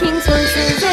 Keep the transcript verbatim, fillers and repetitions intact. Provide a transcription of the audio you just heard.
King sources.